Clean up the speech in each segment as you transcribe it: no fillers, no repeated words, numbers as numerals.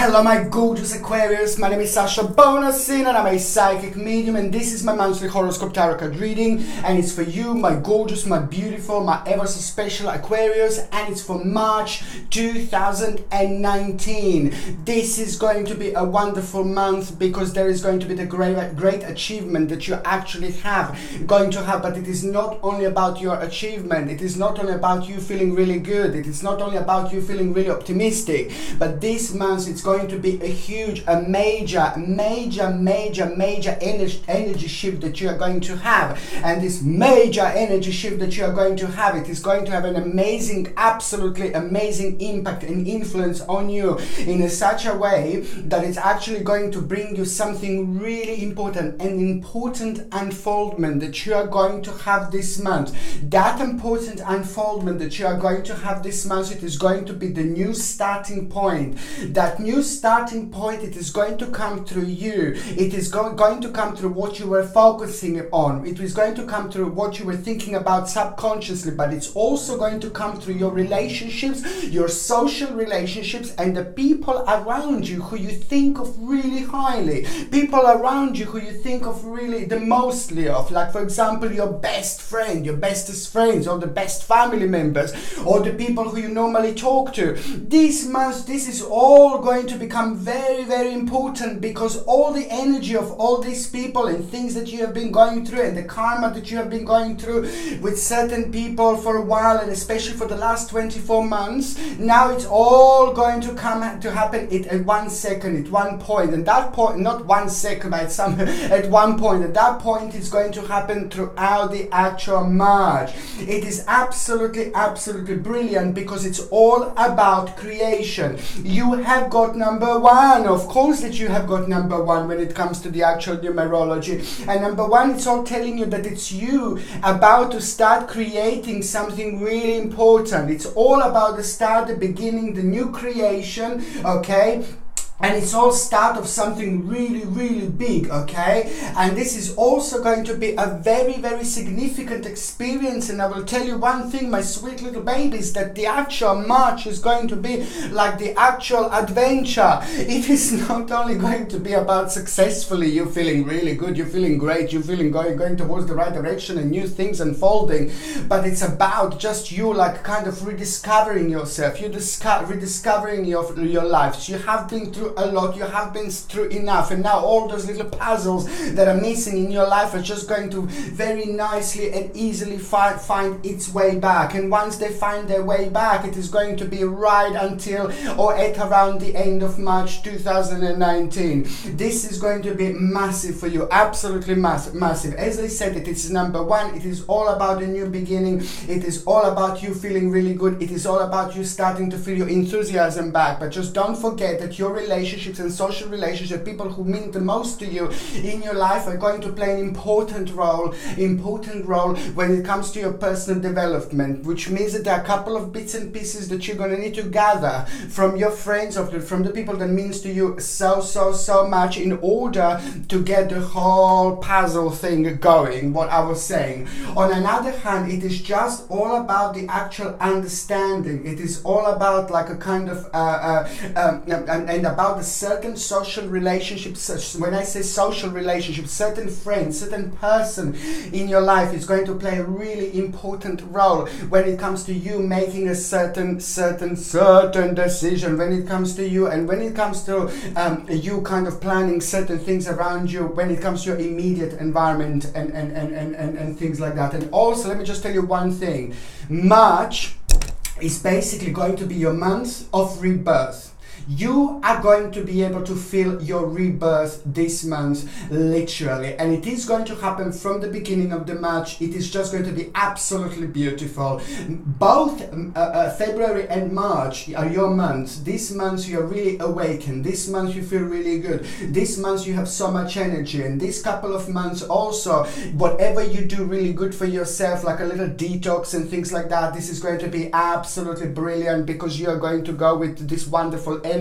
Hello my gorgeous Aquarius, my name is Sasha Bonasin and I'm a psychic medium and this is my monthly horoscope tarot card reading and it's for you, my gorgeous, my beautiful, my ever so special Aquarius, and it's for March 2019. This is going to be a wonderful month because there is going to be the great achievement that you actually have, but it is not only about your achievement, it is not only about you feeling really good, it is not only about you feeling really optimistic, but this month it's going to be a huge, a major energy shift that you are going to have, and this major energy shift that you are going to have, it is going to have an amazing, absolutely amazing impact and influence on you in such a way that it's actually going to bring you something really important, an important unfoldment that you are going to have this month. That important unfoldment that you are going to have this month, it is going to be the new starting point. That new starting point, it is going to come through you. It is going to come through what you were focusing on. It is going to come through what you were thinking about subconsciously, but it's also going to come through your relationships, your social relationships, and the people around you who you think of really highly. People around you who you think of really the mostly of, like for example, your best friend, your bestest friends, or the best family members, or the people who you normally talk to. This month, this is all going to become very, very important because all the energy of all these people and things that you have been going through and the karma that you have been going through with certain people for a while and especially for the last 24 months, now it's all going to come to happen at one second, at one point, and that point, not 1 second, but at one point, at that point it's going to happen throughout the actual March. It is absolutely, absolutely brilliant because it's all about creation. You have got number one, of course that you have got number one when it comes to the actual numerology, and number one, it's all telling you that it's you about to start creating something really important. It's all about the start, the beginning, the new creation, okay? And it's all start of something really, really big, okay? And this is also going to be a very, very significant experience. And I will tell you one thing, my sweet little babies, that the actual March is going to be like the actual adventure. It is not only going to be about successfully, you feeling really good, you feeling great, you feeling going towards the right direction and new things unfolding, but it's about just you like kind of rediscovering yourself, you rediscovering your life. You have been through a lot, you have been through enough, and now all those little puzzles that are missing in your life are just going to very nicely and easily find its way back, and once they find their way back, it is going to be right until or at around the end of March 2019. This is going to be massive for you, absolutely massive. As I said, it is number one, it is all about a new beginning, it is all about you feeling really good, it is all about you starting to feel your enthusiasm back, but just don't forget that your relationships and social relationships, people who mean the most to you in your life, are going to play an important role when it comes to your personal development, which means that there are a couple of bits and pieces that you're going to need to gather from your friends or from the people that means to you so much in order to get the whole puzzle thing going, what I was saying. On another hand, it is just all about the actual understanding. It is all about like a kind of and about a certain social relationship. When I say social relationship, certain friends, certain person in your life is going to play a really important role when it comes to you making a certain decision, when it comes to you and when it comes to you kind of planning certain things around you, when it comes to your immediate environment and things like that. And also, let me just tell you one thing. March is basically going to be your month of rebirth. You are going to be able to feel your rebirth this month, literally, and it is going to happen from the beginning of the March. It is just going to be absolutely beautiful. Both February and March are your months. This month you are really awakened. This month you feel really good. This month you have so much energy, and this couple of months also, whatever you do really good for yourself, like a little detox and things like that, this is going to be absolutely brilliant because you are going to go with this wonderful energy.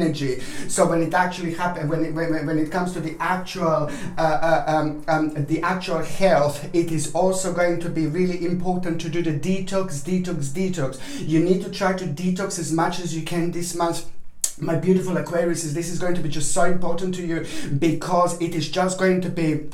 So when it actually happens, when it comes to the actual health, it is also going to be really important to do the detox. You need to try to detox as much as you can this month. my beautiful Aquariuses, this is going to be just so important to you, because it is just going to be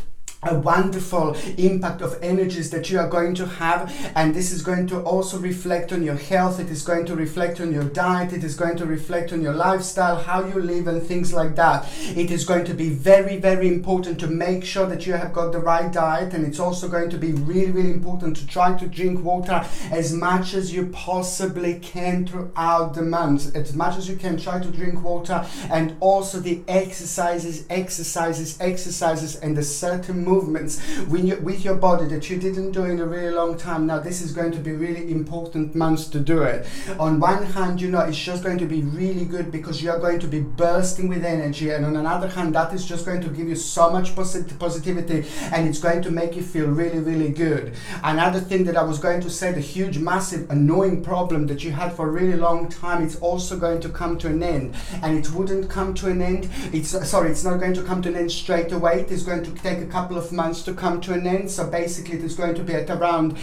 a wonderful impact of energies that you are going to have, and this is going to also reflect on your health, it is going to reflect on your diet, it is going to reflect on your lifestyle, how you live and things like that. It is going to be very, very important to make sure that you have got the right diet, and it's also going to be really, really important to try to drink water as much as you possibly can throughout the month. As much as you can, try to drink water, and also the exercises, and the certain movements with your body that you didn't do in a really long time. Now this is going to be really important months to do it. On one hand, you know, it's just going to be really good because you are going to be bursting with energy, and on another hand, that is just going to give you so much positivity, and it's going to make you feel really, really good. Another thing that I was going to say, the huge, massive, annoying problem that you had for a really long time, it's also going to come to an end, and it wouldn't come to an end. It's not going to come to an end straight away. It is going to take a couple of months to come to an end. So basically it is going to be at around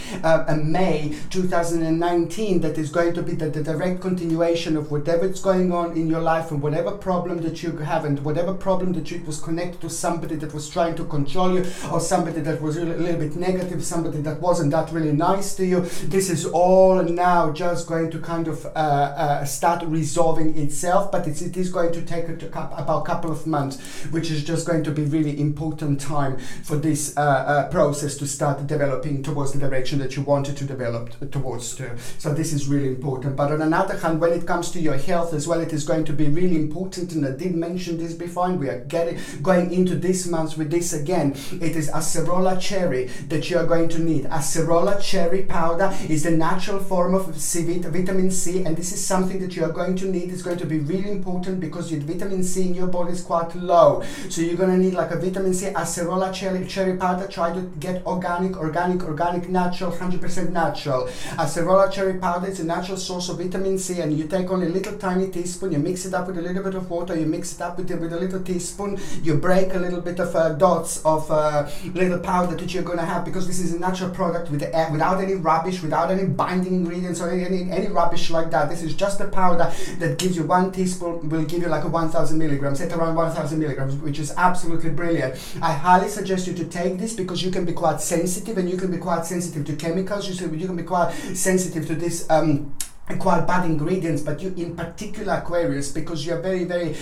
May 2019 that is going to be the direct continuation of whatever is going on in your life, and whatever problem that you have, and whatever problem that you was connected to somebody that was trying to control you, or somebody that was really, a little bit negative, somebody that wasn't that really nice to you. This is all now just going to kind of start resolving itself, but it is going to take about a couple of months, which is just going to be really important time for this process to start developing towards the direction that you wanted to develop towards too. So this is really important. But on another hand, when it comes to your health as well, it is going to be really important, and I did mention this before, and we are going into this month with this again. It is acerola cherry that you are going to need. Acerola cherry powder is the natural form of vitamin C, and this is something that you are going to need. It's going to be really important because your vitamin C in your body is quite low, so you're going to need like a vitamin C acerola cherry powder. Try to get organic, natural, 100% natural. Acerola cherry powder is a natural source of vitamin C, and you take only a little tiny teaspoon, you mix it up with a little bit of water, you mix it up with a little teaspoon, you break a little bit of dots of little powder that you're going to have, because this is a natural product without any rubbish, without any binding ingredients or any rubbish like that. This is just a powder that gives you 1 teaspoon, will give you like a 1,000 milligrams, at around 1,000 milligrams, which is absolutely brilliant. I highly suggest you to take this because you can be quite sensitive, and you can be quite sensitive to chemicals, you can be quite sensitive to this quite bad ingredients, but you in particular Aquarius, because you're very, very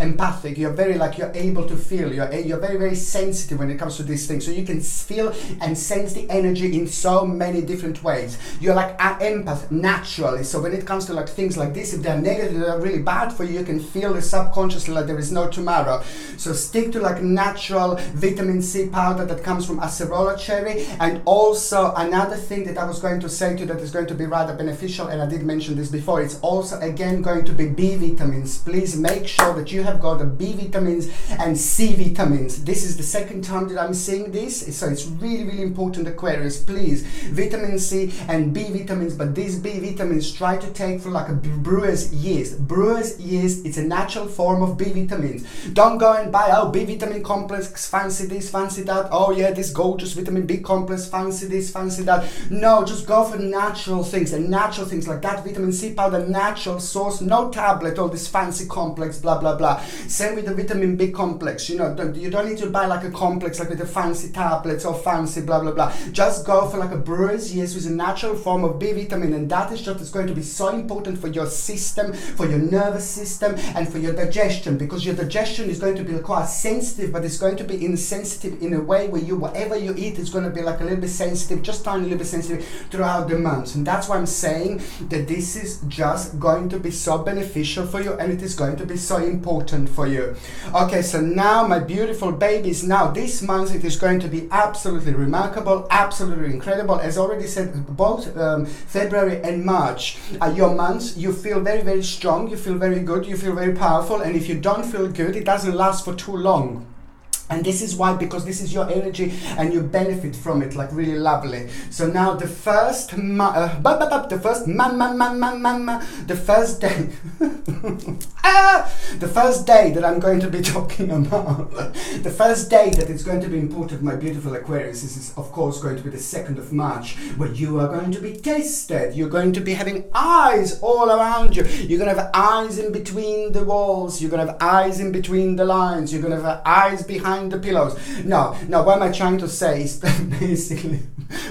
empathic, you're very like, you're able to feel, you're very, very sensitive when it comes to these things, so you can feel and sense the energy in so many different ways. You're like an empath naturally, so when it comes to like things like this, if they're negative, they're really bad for you, you can feel it subconsciously like there is no tomorrow. So stick to like natural vitamin C powder that comes from acerola cherry. And also another thing that I was going to say to you that is going to be rather beneficial, and I did mention this before, it's also again going to be B vitamins. Please make sure that you have got the B vitamins and C vitamins. This is the second time that I'm seeing this, so it's really, really important, Aquarius. Please, vitamin C and B vitamins, but these B vitamins try to take for like a brewer's yeast. Brewer's yeast, it's a natural form of B vitamins. Don't go and buy, oh, B vitamin complex, fancy this, fancy that, oh yeah, this gorgeous vitamin B complex, fancy this, fancy that. No, just go for natural things, and natural things like that vitamin C powder, natural source, no tablet, all this fancy complex, blah blah blah. Same with the vitamin B complex, you know, you don't need to buy like a complex like with the fancy tablets or fancy blah blah blah. Just go for like a brewer's yeast with a natural form of B vitamin, and that is just is going to be so important for your system, for your nervous system, and for your digestion, because your digestion is going to be quite sensitive, but it's going to be insensitive in a way where you, whatever you eat is going to be like a little bit sensitive, just tiny little bit sensitive throughout the month. And that's why I'm saying that this is just going to be so beneficial for you, and it is going to be so important for you. Okay, so now my beautiful babies, now this month it is going to be absolutely remarkable, absolutely incredible. As already said, both February and March are your months. You feel very, very strong, you feel very good, you feel very powerful, and if you don't feel good, it doesn't last for too long. And this is why, because this is your energy and you benefit from it, like really lovely. So now the first day the first day that I'm going to be talking about, the first day that it's going to be important, my beautiful Aquarius, is of course going to be the 2nd of March, where you are going to be tasted. You're going to be having eyes all around you. You're going to have eyes in between the walls. You're going to have eyes in between the lines. You're going to have eyes behind the pillows. No, what am I trying to say is basically,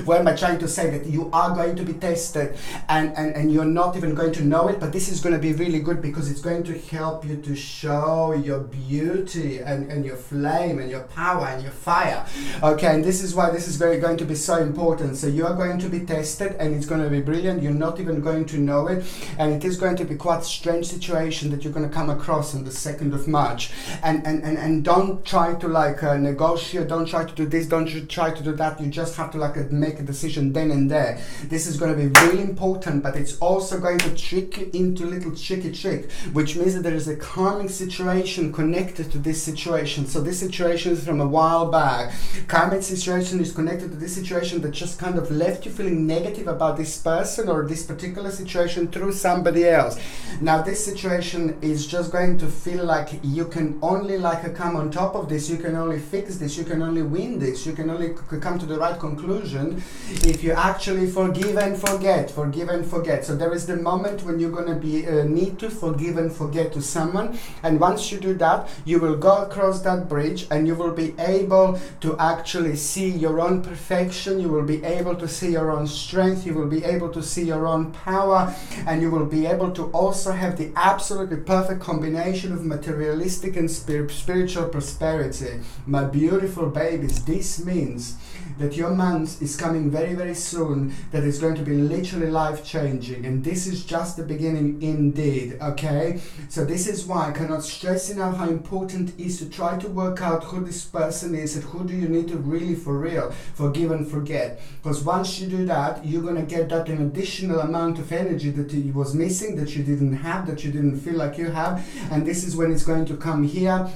what am I trying to say, that you are going to be tested and you're not even going to know it, but this is going to be really good because it's going to help you to show your beauty and your flame and your power and your fire. Okay, and this is why this is very going to be so important. So you are going to be tested and it's going to be brilliant. You're not even going to know it, and it is going to be quite a strange situation that you're going to come across on the 2nd of March. And don't try to negotiate, don't try to do this, don't try to do that. You just have to make a decision then and there. This is going to be really important, but it's also going to trick you into a little tricky trick, which means that there is a karmic situation connected to this situation. So this situation is from a while back. Karmic situation is connected to this situation that just kind of left you feeling negative about this person or this particular situation through somebody else. Now this situation is just going to feel like you can only come on top of this, you can only fix this, you can only win this, you can only come to the right conclusion if you actually forgive and forget. So there is the moment when you're going to be need to forgive and forget to someone, and once you do that, you will go across that bridge and you will be able to actually see your own perfection, you will be able to see your own strength, you will be able to see your own power, and you will be able to also have the absolutely perfect combination of materialistic and spiritual prosperity. My beautiful babies, this means that your month is coming very, very soon, that is going to be literally life-changing, and this is just the beginning indeed, okay? So this is why I cannot stress enough how important it is to try to work out who this person is and who do you need to really, for real, forgive and forget, because once you do that, you're going to get that an additional amount of energy that you was missing, that you didn't have, that you didn't feel like you have, and this is when it's going to come here.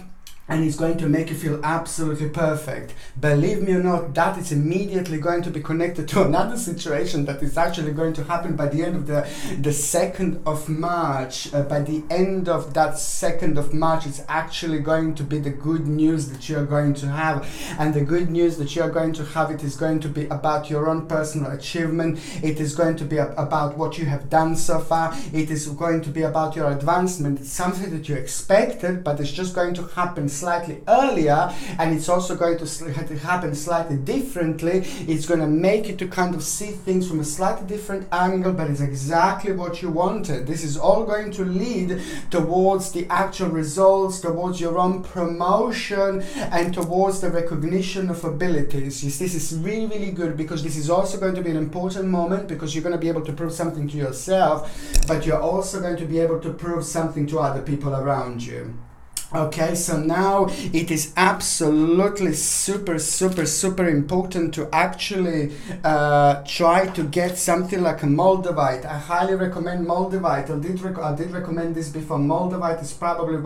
And it's going to make you feel absolutely perfect. Believe me or not, that is immediately going to be connected to another situation that is actually going to happen by the end of the 2nd of March. By the end of that 2nd of March, it's actually going to be the good news that you're going to have. And the good news that you're going to have, it is going to be about your own personal achievement. It is going to be about what you have done so far. It is going to be about your advancement. It's something that you expected, but it's just going to happen slightly earlier, and it's also going to happen slightly differently. It's going to make you to kind of see things from a slightly different angle, but it's exactly what you wanted. This is all going to lead towards the actual results, towards your own promotion, and towards the recognition of abilities. This is really, really good, because this is also going to be an important moment, because you're going to be able to prove something to yourself, but you're also going to be able to prove something to other people around you. Okay, so now it is absolutely super important to actually try to get something like a Moldavite. I highly recommend Moldavite. I did recommend this before. Moldavite is probably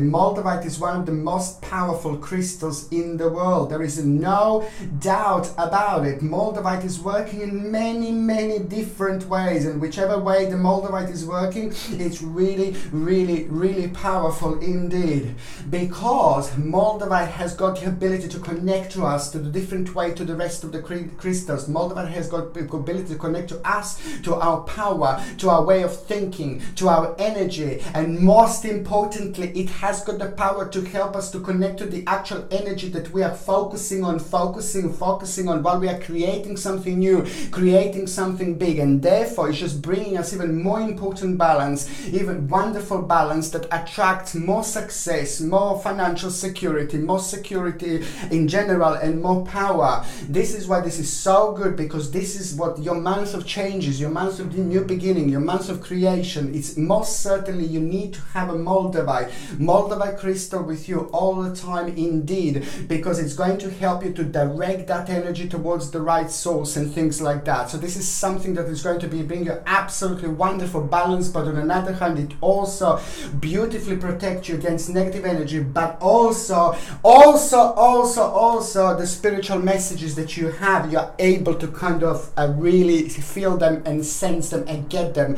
Moldavite is one of the most powerful crystals in the world. There is no doubt about it. Moldavite is working in many, many different ways, and whichever way the Moldavite is working, it's really, really, really powerful indeed, because Moldavite has got the ability to connect to us to the different way to the rest of the crystals. Moldavite has got the ability to connect to us, to our power, to our way of thinking, to our energy, and most importantly, it has got the power to help us to connect to the actual energy that we are focusing on while we are creating something new, creating something big, and therefore it's just bringing us even more important balance, even wonderful balance that attracts more success, more financial security, more security in general, and more power. This is why this is so good, because this is what your month of changes, your month of the new beginning, your month of creation. It's most certainly you need to have a Moldavite crystal with you all the time indeed, because it's going to help you to direct that energy towards the right source and things like that. So this is something that is going to bring you absolutely wonderful balance, but on another hand, it also beautifully protects protect you against negative energy, but also the spiritual messages that you have, you're able to kind of really feel them and sense them and get them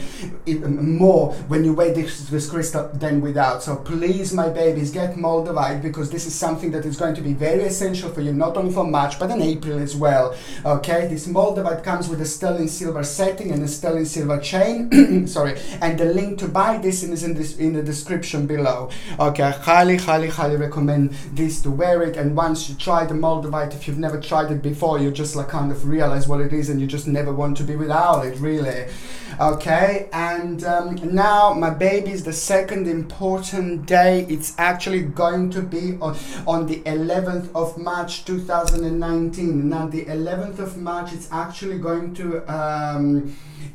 more when you wear this crystal than without. So please, my babies, get Moldavite, because this is something that is going to be very essential for you, not only for March but in April as well. Okay, this Moldavite comes with a sterling silver setting and a sterling silver chain. Sorry, and the link to buy this is in the description below. Okay, I highly recommend this, to wear it, and once you try the Moldavite, if you've never tried it before, you just like kind of realize what it is and you just never want to be without it, really. Okay, and now, my babies, the second important day, it's actually going to be on the 11th of March 2019. Now the 11th of March, it's actually going to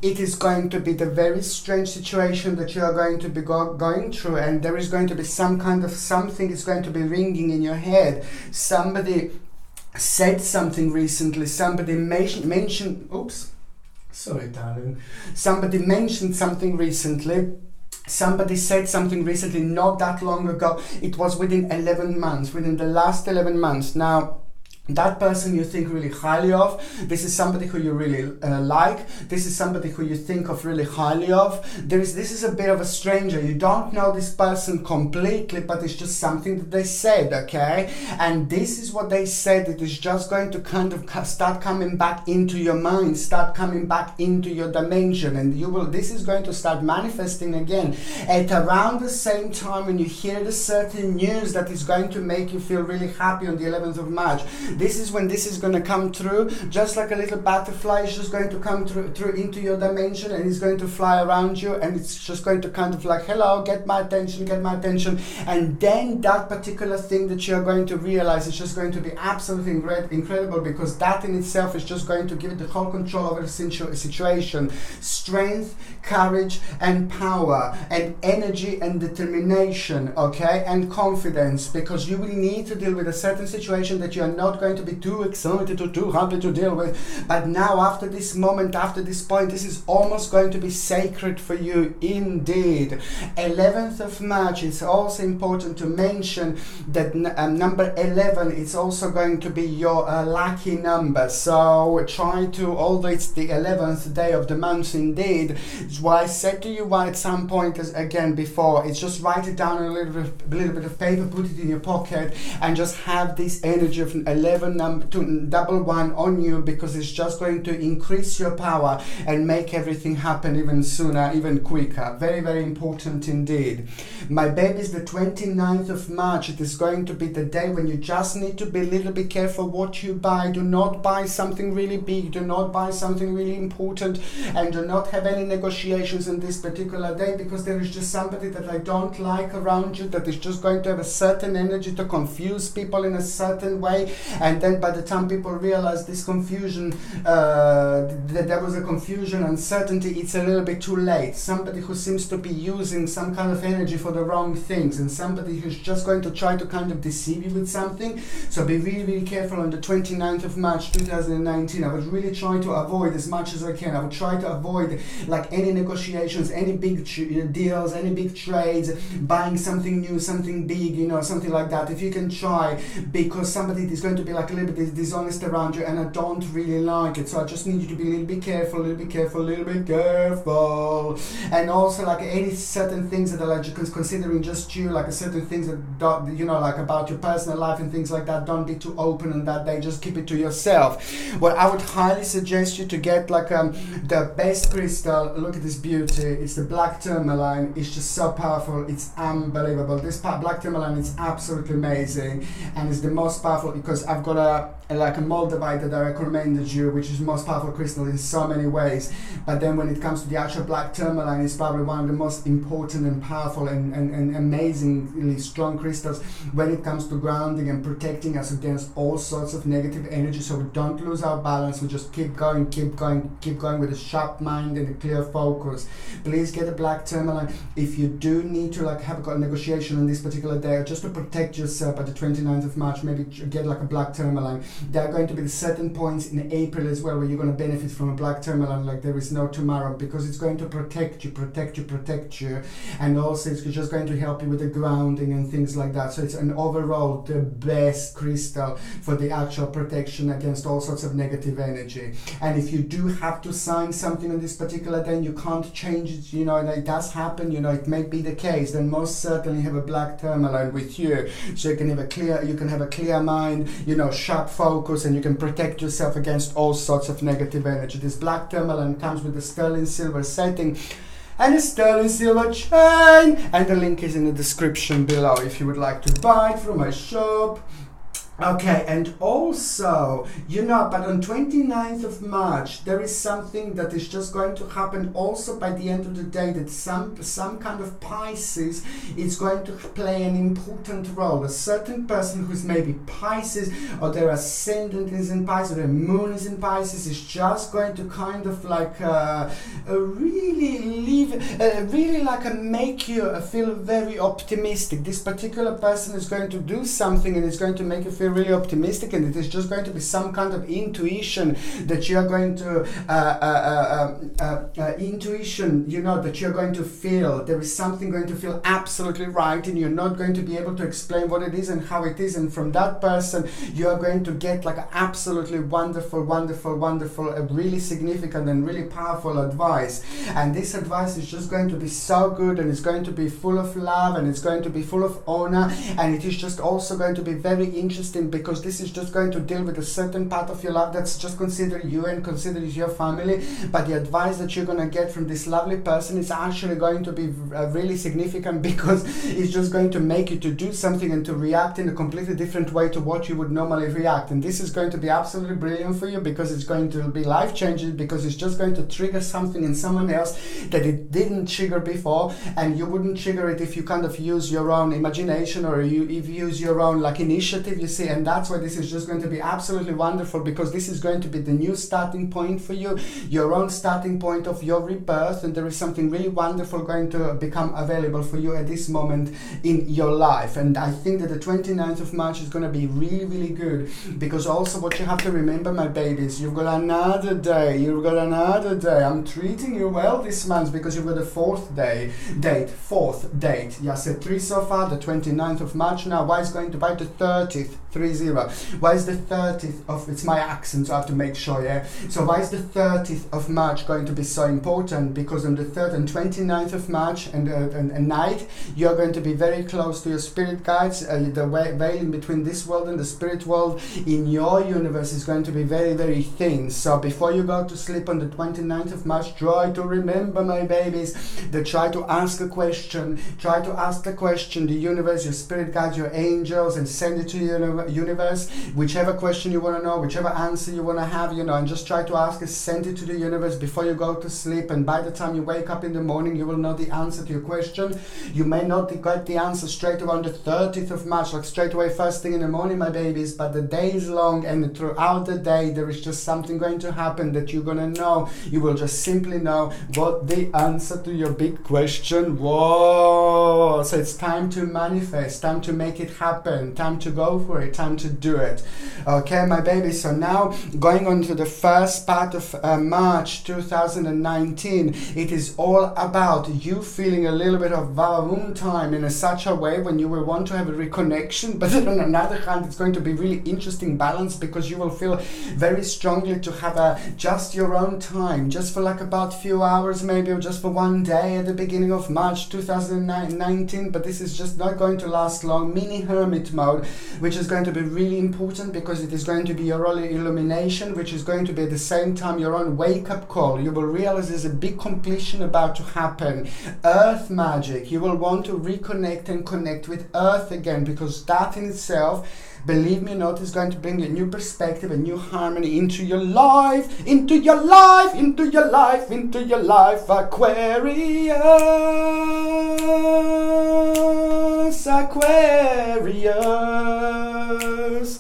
it is going to be the very strange situation that you are going to be going through, and there is going to be some kind of something is going to be ringing in your head. Somebody said something recently, somebody mentioned, oops, sorry darling, somebody mentioned something recently. Somebody said something recently, not that long ago. It was within 11 months, within the last 11 months. Now, that person you think really highly of, this is somebody who you really like, this is somebody who you think of really highly of. This is a bit of a stranger, you don't know this person completely, but it's just something that they said, okay? And this is what they said, it is just going to kind of start coming back into your mind, start coming back into your dimension, and you will. This is going to start manifesting again. At around the same time when you hear the certain news that is going to make you feel really happy on the 11th of March, this is when this is going to come through, just like a little butterfly is just going to come through into your dimension, and it's going to fly around you, and it's just going to kind of like, hello, get my attention, and then that particular thing that you're going to realize is just going to be absolutely incredible, because that in itself is just going to give you the whole control over the situation. Strength, courage and power and energy and determination, okay, and confidence, because you will need to deal with a certain situation that you are not going to be too excited or too happy to deal with, but now after this moment, after this point, this is almost going to be sacred for you indeed. 11th of March, it's also important to mention that number 11 is also going to be your lucky number, so try to, although it's the 11th day of the month indeed, what I said to you at some point again before, it's just write it down on a little bit of paper, put it in your pocket, and just have this energy of 11 to double one on you, because it's just going to increase your power and make everything happen even sooner, even quicker. Very important indeed, my babies. The 29th of March, it is going to be the day when you just need to be a little bit careful what you buy. Do not buy something really big, do not buy something really important, and do not have any negotiations on this particular day, because there is just somebody that I don't like around you that is just going to have a certain energy to confuse people in a certain way, and then by the time people realize this confusion, that there was a confusion, uncertainty, it's a little bit too late. Somebody who seems to be using some kind of energy for the wrong things, and somebody who's just going to try to kind of deceive you with something. So be really careful on the 29th of March 2019. I would really try to avoid as much as I can. I would try to avoid like any negotiations, any big deals, any big trades, buying something new, something big, you know, something like that. If you can try, because somebody is going to be like a little bit dishonest around you, and I don't really like it. So I just need you to be a little bit careful, a little bit careful. And also like any certain things that are like considering just you, like a certain things that don't, you know, like about your personal life and things like that, don't be too open on that day. Just keep it to yourself. Well, I would highly suggest you to get like the best crystal. Look at this beauty. It's the Black Tourmaline. It's just so powerful. It's unbelievable. This Black Tourmaline is absolutely amazing, and it's the most powerful, because I've got a Moldavite that I recommended you, which is most powerful crystal in so many ways, but then when it comes to the actual Black Tourmaline, it's probably one of the most important and powerful and amazingly strong crystals when it comes to grounding and protecting us against all sorts of negative energy, so we don't lose our balance. We just keep going with a sharp mind and a clear focus. Please get a Black Tourmaline if you do need to like have a negotiation on this particular day, or just to protect yourself. At the 29th of March, maybe get like a Black black tourmaline. There are going to be certain points in April as well where you're going to benefit from a black tourmaline like there is no tomorrow, because it's going to protect you, and also it's just going to help you with the grounding and things like that. So it's an overall the best crystal for the actual protection against all sorts of negative energy. And if you do have to sign something on this particular day, you can't change it, you know, and it does happen, you know, it may be the case, then most certainly have a black tourmaline with you, so you can have a clear, you can have a clear mind, you know, sharp focus, and you can protect yourself against all sorts of negative energy. This black tourmaline comes with a sterling silver setting and a sterling silver chain, and the link is in the description below if you would like to buy it from my shop. Okay, and also, you know, but on 29th of March, there is something that is just going to happen also by the end of the day, that some kind of Pisces is going to play an important role. A certain person who's maybe Pisces, or their ascendant is in Pisces, or their moon is in Pisces, is just going to kind of like make you feel very optimistic. This particular person is going to do something and it's going to make you feel really optimistic, and it is just going to be some kind of intuition that you are going to intuition, you know, that you're going to feel. There is something going to feel absolutely right, and you're not going to be able to explain what it is and how it is, and from that person you are going to get like absolutely wonderful really significant and really powerful advice. And this advice is just going to be so good, and it's going to be full of love, and it's going to be full of honor, and it is just also going to be very interesting, because this is just going to deal with a certain part of your life that's just considered you and considers your family. But the advice that you're going to get from this lovely person is actually going to be really significant, because it's just going to make you to do something and to react in a completely different way to what you would normally react. And this is going to be absolutely brilliant for you, because it's going to be life-changing, because it's just going to trigger something in someone else that it didn't trigger before, and you wouldn't trigger it if you kind of use your own imagination, or if you use your own like initiative, you see. And that's why this is just going to be absolutely wonderful, because this is going to be the new starting point for you, your own starting point of your rebirth, and there is something really wonderful going to become available for you at this moment in your life. And I think that the 29th of March is going to be really, really good, because also what you have to remember, my babies, you've got another day, you've got another day. I'm treating you well this month, because you've got the fourth date. Yeah, I said 3 so far, the 29th of March now. Why is going to buy the 30th? 30. Why is the 30th of, it's my accent, so I have to make sure, yeah? So why is the 30th of March going to be so important? Because on the 3rd and 29th of March and night, you're going to be very close to your spirit guides. The veil in between this world and the spirit world in your universe is going to be very, very thin. So before you go to sleep on the 29th of March, try to remember, my babies, that try to ask a question. Try to ask the question, the universe, your spirit guides, your angels, and send it to your universe, whichever question you want to know, whichever answer you want to have, you know, and just try to ask it, send it to the universe before you go to sleep, and by the time you wake up in the morning, you will know the answer to your question. You may not get the answer straight away on the 30th of March, like straight away first thing in the morning, my babies, but the day is long, and throughout the day there is just something going to happen that you're going to know. You will just simply know what the answer to your big question was. So it's time to manifest, time to make it happen, time to go for it, time to do it. Okay, my baby, so now going on to the first part of March 2019, it is all about you feeling a little bit of Vavavoom time in such a way when you will want to have a reconnection, but on another hand it's going to be really interesting balance, because you will feel very strongly to have just your own time, just for like about a few hours maybe, or just for one day at the beginning of March 2019, but this is just not going to last long. Mini hermit mode, which is going to be really important, because it is going to be your own illumination, which is going to be at the same time your own wake-up call. You will realize there's a big completion about to happen. Earth magic, you will want to reconnect and connect with Earth again, because that in itself, believe me or not, is going to bring a new perspective, a new harmony into your life, into your life, into your life, into your life, Aquarius.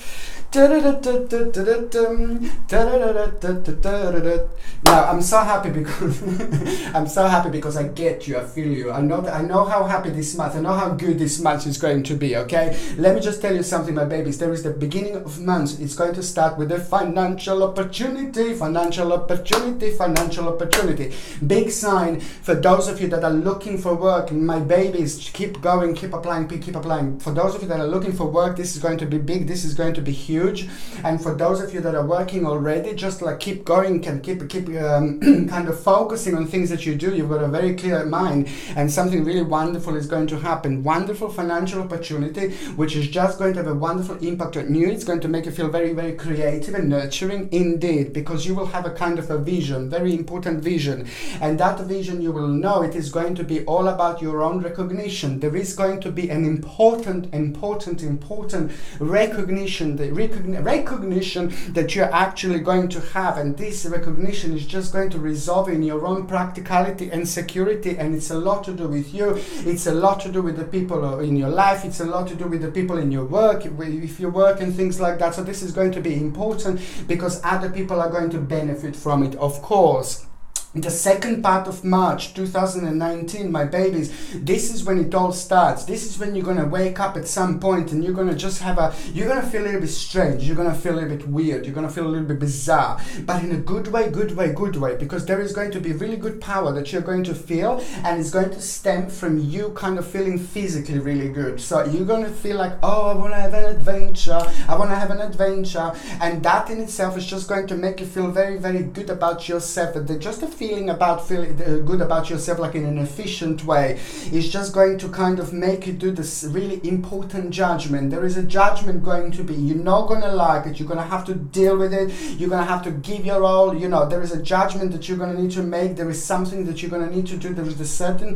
Now I'm so happy because I'm so happy because I get you, I feel you. I know how happy this month, I know how good this month is going to be, okay? Let me just tell you something, my babies. There is the beginning of months. It's going to start with a financial opportunity, financial opportunity, financial opportunity. Big sign for those of you that are looking for work, my babies, keep going, keep applying, keep applying. For those of you that are looking for work, this is going to be big, this is going to be huge. And for those of you that are working already, just like keep going and keep kind of focusing on things that you do. You've got a very clear mind and something really wonderful is going to happen. Wonderful financial opportunity, which is just going to have a wonderful impact on you. It's going to make you feel very, very creative and nurturing indeed, because you will have a kind of a vision, very important vision. And that vision, you will know it is going to be all about your own recognition. There is going to be an important recognition, the recognition that you're actually going to have, and this recognition is just going to resolve in your own practicality and security, and it's a lot to do with you, it's a lot to do with the people in your life, it's a lot to do with the people in your work, if you work and things like that. So this is going to be important because other people are going to benefit from it, of course. The second part of March 2019, my babies, this is when it all starts. This is when you're going to wake up at some point and you're going to just have a, you're going to feel a little bit strange, you're going to feel a little bit weird, you're going to feel a little bit bizarre, but in a good way, good way, good way, because there is going to be really good power that you're going to feel, and it's going to stem from you kind of feeling physically really good. So you're going to feel like, oh, I want to have an adventure, I want to have an adventure, and that in itself is just going to make you feel very, very good about yourself. That just a feeling good about yourself, like in an efficient way, is just going to kind of make you do this really important judgment. There is a judgment going to be, you're not going to like it, you're going to have to deal with it, you're going to have to give your all, you know, there is a judgment that you're going to need to make, there is something that you're going to need to do, there is a certain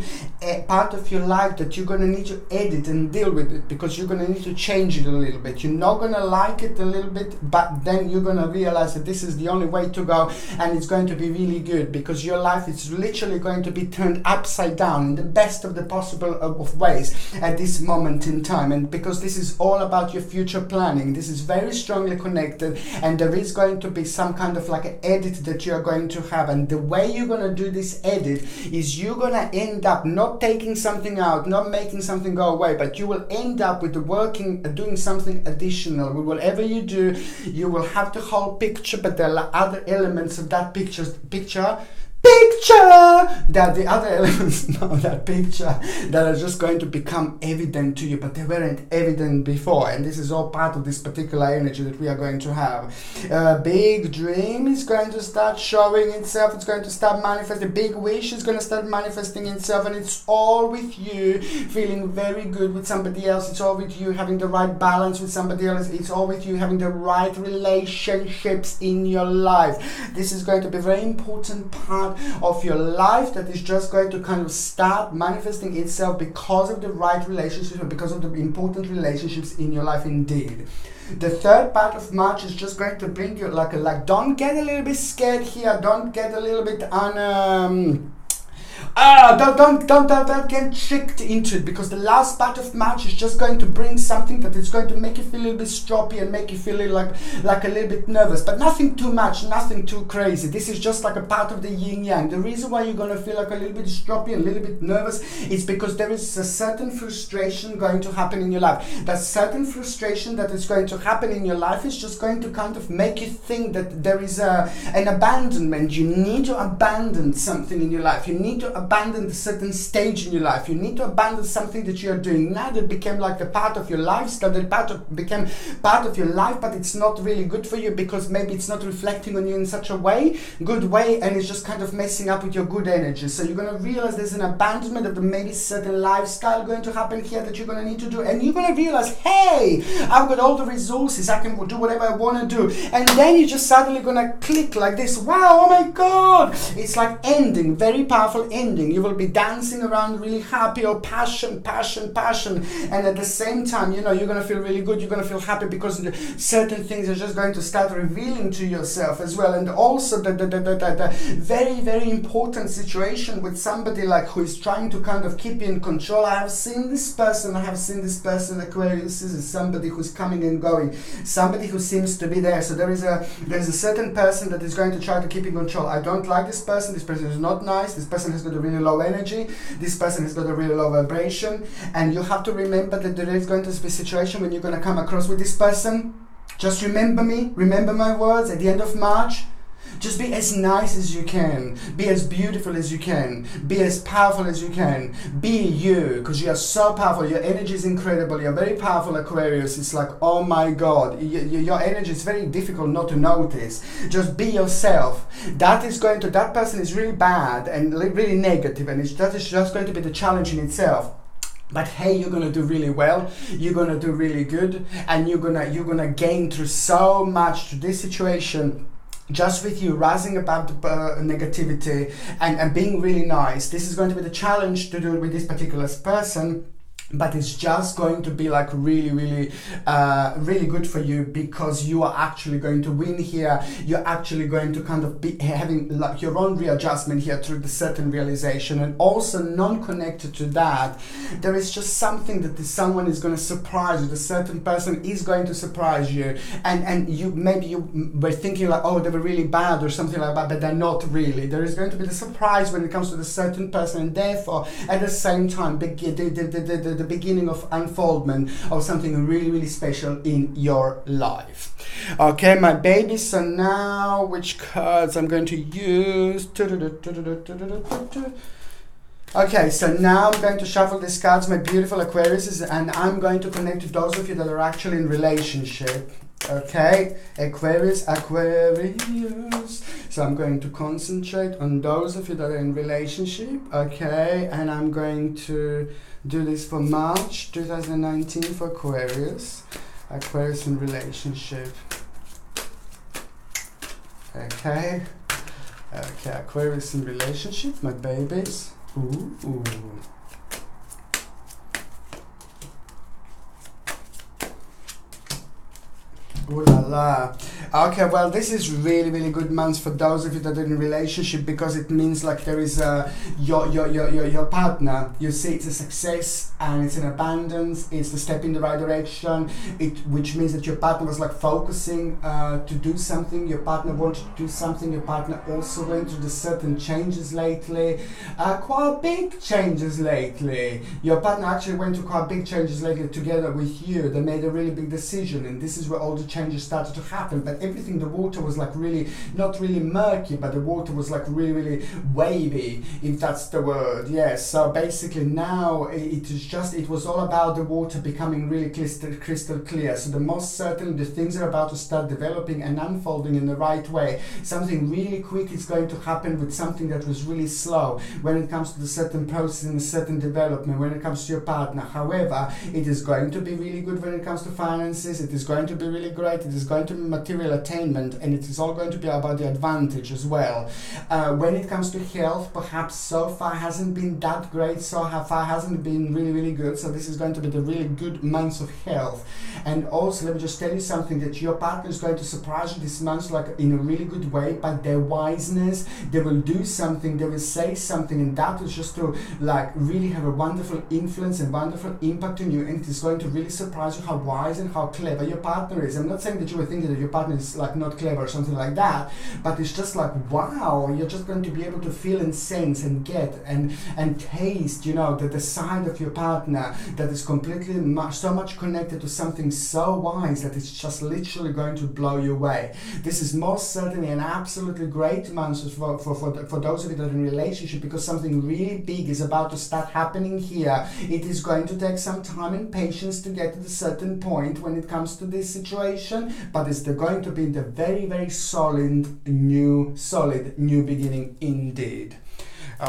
part of your life that you're going to need to edit and deal with it, because you're going to need to change it a little bit. You're not going to like it a little bit, but then you're going to realize that this is the only way to go, and it's going to be really good, because your life is literally going to be turned upside down in the best of the possible of ways at this moment in time, and because this is all about your future planning, this is very strongly connected, and there is going to be some kind of like an edit that you are going to have, and the way you're going to do this edit is you're going to end up not taking something out, not making something go away, but you will end up with the working, doing something additional. Whatever you do, you will have the whole picture, but there are other elements of that picture that the other elements of that picture that are just going to become evident to you, but they weren't evident before, and this is all part of this particular energy that we are going to have. A big dream is going to start showing itself, it's going to start manifesting, a big wish is going to start manifesting itself, and it's all with you feeling very good with somebody else, it's all with you having the right balance with somebody else, it's all with you having the right relationships in your life. This is going to be a very important part of your life that is just going to kind of start manifesting itself because of the right relationships, or because of the important relationships in your life indeed. The third part of March is just going to bring you like don't get a little bit scared here, don't get a little bit don't get tricked into it, because the last part of March is just going to bring something that is going to make you feel a little bit stroppy and make you feel like a little bit nervous, but nothing too much, nothing too crazy. This is just like a part of the yin yang. The reason why you're going to feel like a little bit stroppy and a little bit nervous is because there is a certain frustration going to happen in your life. That certain frustration that is going to happen in your life is just going to kind of make you think that there is an abandonment. You need to abandon something in your life. You need to abandon a certain stage in your life. You need to abandon something that you are doing now that became like a part of your lifestyle, that became part of your life, but it's not really good for you because maybe it's not reflecting on you in such a way, good way, and it's just kind of messing up with your good energy. So you're going to realize there's an abandonment of maybe certain lifestyle going to happen here that you're going to need to do, and you're going to realize, hey, I've got all the resources, I can do whatever I want to do, and then you're just suddenly going to click like this, wow, oh my God, it's like ending, very powerful ending. unending. You will be dancing around really happy, or passion, and at the same time, you know, you're going to feel really good, you're going to feel happy, because certain things are just going to start revealing to yourself as well. And also the very, very important situation with somebody like who is trying to kind of keep you in control. I have seen this person, Aquarius is somebody who's coming and going, somebody who seems to be there. So there is a certain person that is going to try to keep in control. I don't like this person is not nice, this person has got a really low energy, this person has got a really low vibration, and you have to remember that there is going to be a situation when you're going to come across with this person. Just remember me, remember my words at the end of March. Just be as nice as you can, be as beautiful as you can, be as powerful as you can, be you, because you are so powerful, your energy is incredible, you're very powerful, Aquarius. It's like, oh my God, your energy is very difficult not to notice. Just be yourself. That person is really bad and really negative, and that is just going to be the challenge in itself. But hey, you're gonna do really well, you're gonna do really good, and you're gonna gain through so much to this situation. Just with you rising above the negativity and being really nice. This is going to be the challenge to do with this particular person, but it's just going to be like really good for you, because you are actually going to win here. You're actually going to kind of be having like your own readjustment here through the certain realization. And also non-connected to that, there is just something that someone is going to surprise you. The certain person is going to surprise you, and you maybe you were thinking like, oh, they were really bad or something like that, but they're not really. There is going to be the surprise when it comes to the certain person, and therefore at the same time the beginning of unfoldment of something really, really special in your life. Okay, my baby. So now, which cards I'm going to use? Okay, so now I'm going to shuffle these cards, my beautiful Aquariuses, and I'm going to connect with those of you that are actually in relationship. Okay, Aquarius. So I'm going to concentrate on those of you that are in relationship. Okay, and I'm going to do this for March 2019 for Aquarius in relationship. Okay, Aquarius in relationship, my babies. Ooh. Ooh la la. Okay, well, this is really, really good month for those of you that are in a relationship, because it means like there is your partner. You see, it's a success and it's an abundance. It's the step in the right direction. Which means that your partner was like focusing to do something. Your partner wanted to do something. Your partner also went through the certain changes lately, quite big changes lately. Your partner actually went through quite big changes lately together with you. They made a really big decision, and this is where all the changes started to happen. But everything, the water was like really, not really murky, but the water was like really, really wavy, if that's the word. Yes, so basically now it was all about the water becoming really crystal clear. So the most certain, the things are about to start developing and unfolding in the right way. Something really quick is going to happen with something that was really slow when it comes to the certain process and the certain development when it comes to your partner. However, it is going to be really good when it comes to finances. It is going to be really great. It is going to be material attainment, and it is all going to be about the advantage as well. When it comes to health, perhaps so far hasn't been that great, so far hasn't been really, really good. So this is going to be the really good months of health. And also, let me just tell you something, that your partner is going to surprise you this month, like in a really good way, by their wiseness. They will do something, they will say something, and that is just to like really have a wonderful influence and wonderful impact on you, and it is going to really surprise you how wise and how clever your partner is. I'm not saying that you were thinking that your partner is like not clever or something like that, but it's just like, wow, you're just going to be able to feel and sense and get and taste, you know, the side of your partner that is completely so much connected to something so wise that it's just literally going to blow you away. This is most certainly an absolutely great month for those of you that are in a relationship, because something really big is about to start happening here. It is going to take some time and patience to get to the certain point when it comes to this situation, but it's going to be the very, very solid new beginning indeed.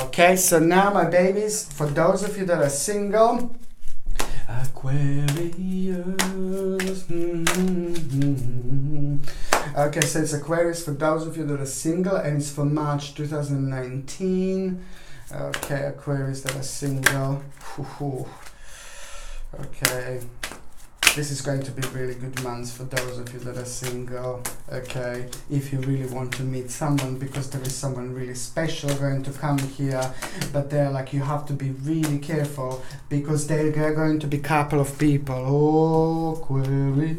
Okay, so now my babies, for those of you that are single, Aquarius. Okay, so it's Aquarius for those of you that are single, and it's for March 2019. Okay, Aquarius that are single. Ooh. Okay, this is going to be really good months for those of you that are single. Okay, if you really want to meet someone, because there is someone really special going to come here, but they're like, you have to be really careful because they're going to be a couple of people. Oh, Aquarius,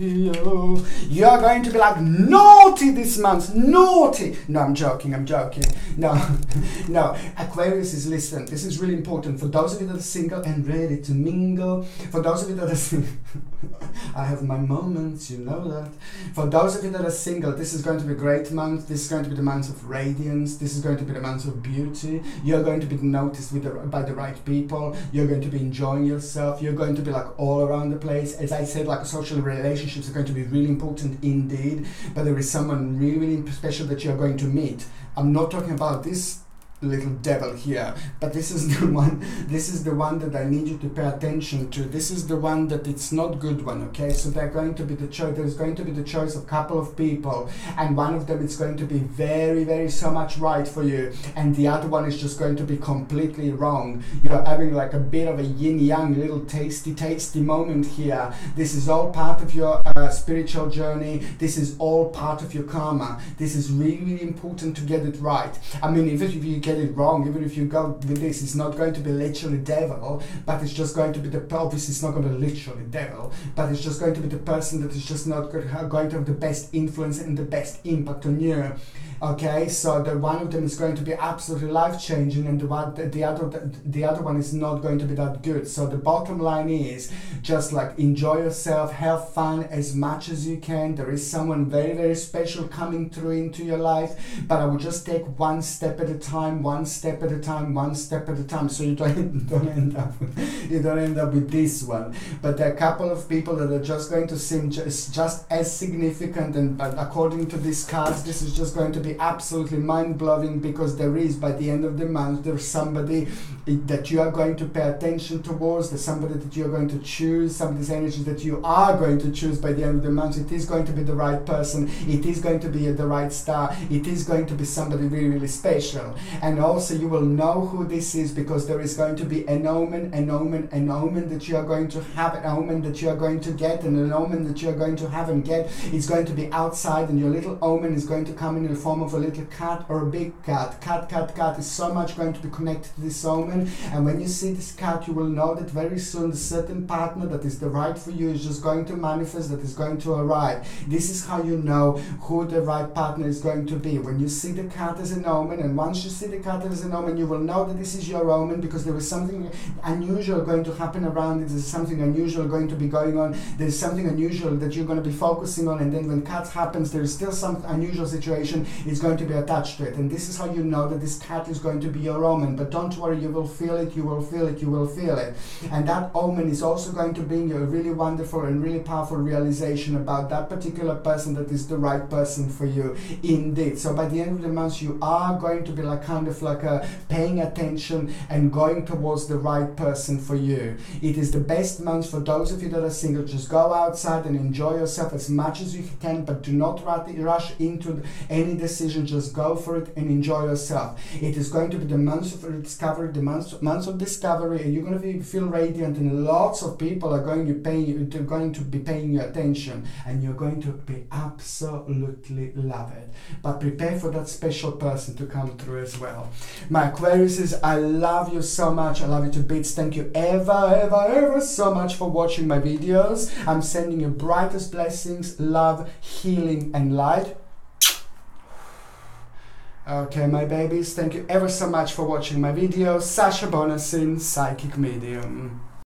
you're going to be like naughty this month, naughty. No, I'm joking. No, no, Aquarius is, listen, this is really important for those of you that are single and ready to mingle. For those of you that are single, I have my moments, you know that. For those of you that are single, this is going to be a great month. This is going to be the month of radiance. This is going to be the month of beauty. You're going to be noticed with by the right people. You're going to be enjoying yourself. You're going to be like all around the place. As I said, like social relationships are going to be really important indeed. But there is someone really, really special that you're going to meet. I'm not talking about this little devil here, but this is the one that I need you to pay attention to. This is the one that it's not good one. Okay, so there's going to be the choice of a couple of people, and one of them is going to be very, very so much right for you, and the other one is just going to be completely wrong. You're having like a bit of a yin yang little tasty moment here. This is all part of your spiritual journey. This is all part of your karma. This is really, really important to get it right. I mean, if you get it wrong, even if you go with this, it's not going to be literally devil, but it's just going to be the pelvis. It's not going to be literally devil, but it's just going to be the person that is just not going to have the best influence and the best impact on you. Okay, so the one of them is going to be absolutely life-changing, and the other one is not going to be that good. So the bottom line is just like enjoy yourself, have fun as much as you can. There is someone very, very special coming through into your life, but I would just take one step at a time, so you don't end up with this one. But there are a couple of people that are just going to seem just as significant, and but according to these cards, this is just going to be absolutely mind-blowing, because there is, by the end of the month, there's somebody that you are going to pay attention towards, there's somebody that you're going to choose, some of these energies that you are going to choose by the end of the month. It is going to be the right person, it is going to be the right star, it is going to be somebody really, really special. And also you will know who this is, because there is going to be an omen that you are going to have, an omen that you are going to get, and an omen that you are going to have and get. It's going to be outside, and your little omen is going to come in the form of a little cat or a big cat. Cat is so much going to be connected to this omen, and when you see this cat, you will know that very soon a certain partner that is the right for you is just going to manifest, that is going to arrive. This is how you know who the right partner is going to be, when you see the cat as an omen. And once you see the cat as an omen, you will know that this is your omen, because there is something unusual going to happen around it. There's something unusual going to be going on. There's something unusual that you're going to be focusing on, and then when cat happens, there is still some unusual situation is going to be attached to it. And this is how you know that this cat is going to be your omen. But don't worry, you will feel it. And that omen is also going to bring you a really wonderful and really powerful realization about that particular person that is the right person for you indeed. So by the end of the month, you are going to be like kind of like paying attention and going towards the right person for you. It is the best month for those of you that are single. Just go outside and enjoy yourself as much as you can, but do not rush into any decision. Just go for it and enjoy yourself. It is going to be the month of discovery, the month of discovery, and you're going to feel radiant, and lots of people are going to be paying you attention, and you're going to be absolutely love it. But prepare for that special person to come through as well. My Aquariuses, I love you so much. I love you to bits. Thank you ever so much for watching my videos. I'm sending you brightest blessings, love, healing and light. Okay, my babies, thank you ever so much for watching my video. Sasha Bonasin, Psychic Medium.